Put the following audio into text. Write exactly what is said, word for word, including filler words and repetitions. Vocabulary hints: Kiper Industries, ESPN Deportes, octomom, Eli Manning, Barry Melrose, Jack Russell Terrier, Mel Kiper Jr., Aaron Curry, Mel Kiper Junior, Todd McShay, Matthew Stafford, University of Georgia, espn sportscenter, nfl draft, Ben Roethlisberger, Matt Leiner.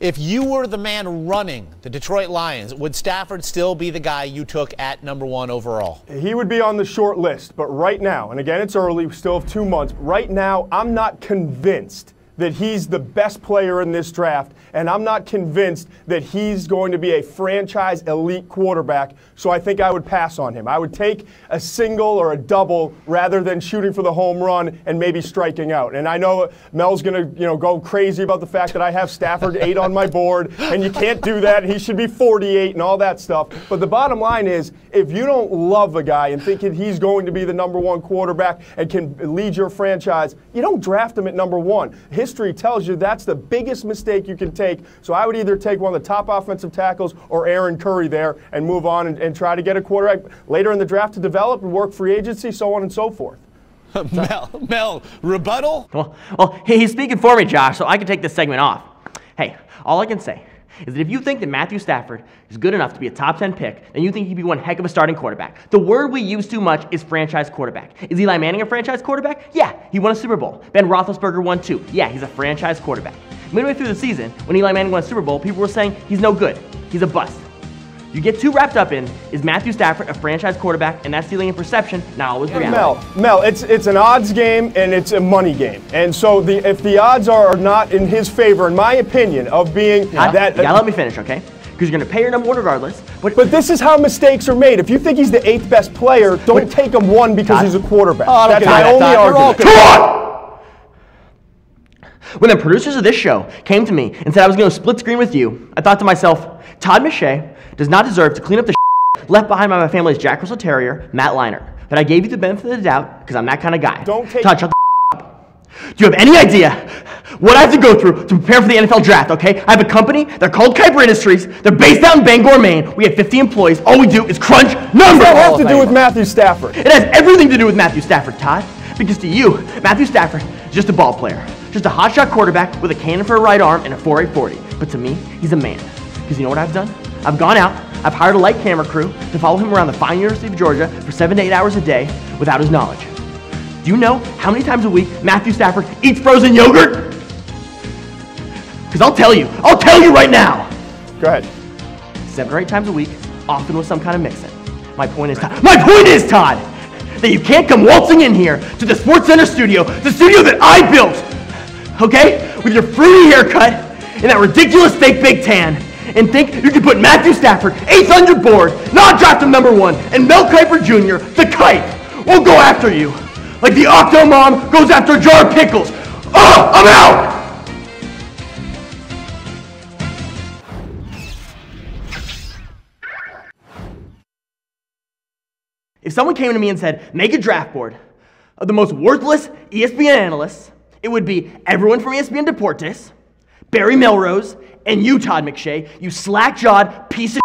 If you were the man running the Detroit Lions, would Stafford still be the guy you took at number one overall? He would be on the short list, but right now, and again, it's early, we still have two months, right now, I'm not convinced that he's the best player in this draft, and I'm not convinced that he's going to be a franchise elite quarterback, so I think I would pass on him. I would take a single or a double rather than shooting for the home run and maybe striking out. And I know Mel's going to, you know, go crazy about the fact that I have Stafford eight on my board, and you can't do that, he should be forty-eight and all that stuff. But the bottom line is, if you don't love a guy and think that he's going to be the number one quarterback and can lead your franchise, you don't draft him at number one. His History tells you that's the biggest mistake you can take. So I would either take one of the top offensive tackles or Aaron Curry there and move on and, and try to get a quarterback later in the draft to develop and work free agency, so on and so forth. Mel, Mel, rebuttal? Well, well, he's speaking for me, Josh, so I can take this segment off. Hey, all I can say is that if you think that Matthew Stafford is good enough to be a top ten pick, then you think he'd be one heck of a starting quarterback. The word we use too much is franchise quarterback. Is Eli Manning a franchise quarterback? Yeah, he won a Super Bowl. Ben Roethlisberger won two. Yeah, he's a franchise quarterback. Midway through the season, when Eli Manning won a Super Bowl, people were saying he's no good. He's a bust. You get too wrapped up in, is Matthew Stafford a franchise quarterback? And that's ceiling and perception, not always reality. Mel, Mel, it's, it's an odds game and it's a money game. And so the, if the odds are, are not in his favor, in my opinion, of being yeah. that- Yeah, uh, let me finish, okay? Because you're gonna pay your number one regardless. But, but this is how mistakes are made. If you think he's the eighth best player, don't but, take him one because he's a quarterback. Oh, that's my only argument. Come on! When the producers of this show came to me and said I was going to split screen with you, I thought to myself, Todd McShay does not deserve to clean up the shit left behind by my family's Jack Russell Terrier, Matt Leiner. But I gave you the benefit of the doubt because I'm that kind of guy. Don't take Todd, shut the up. Do you have any idea what I have to go through to prepare for the N F L draft, okay? I have a company, they're called Kiper Industries, they're based out in Bangor, Maine, we have fifty employees, all we do is crunch numbers! What does that have to do with Matthew Stafford? It has everything to do with Matthew Stafford, Todd. Because to you, Matthew Stafford is just a ball player. Just a hotshot quarterback with a cannon for a right arm and a four eight forty. But to me, he's a man. Because you know what I've done? I've gone out, I've hired a light camera crew to follow him around the fine University of Georgia for seven to eight hours a day without his knowledge. Do you know how many times a week Matthew Stafford eats frozen yogurt? Because I'll tell you, I'll tell you right now. Go ahead. Seven or eight times a week, often with some kind of mix-in. My point is, Todd, my point is, Todd, that you can't come waltzing in here to the Sportscenter studio, the studio that I built, okay, with your fruity haircut and that ridiculous fake big tan, and think you can put Matthew Stafford eighth on your board, not draft him number one, and Mel Kiper Junior, the kite, will go after you like the Octomom goes after a jar of pickles. Oh, I'm out! If someone came to me and said, make a draft board of the most worthless E S P N analysts, it would be everyone from E S P N Deportes, Barry Melrose, and you, Todd McShay, you slack-jawed piece of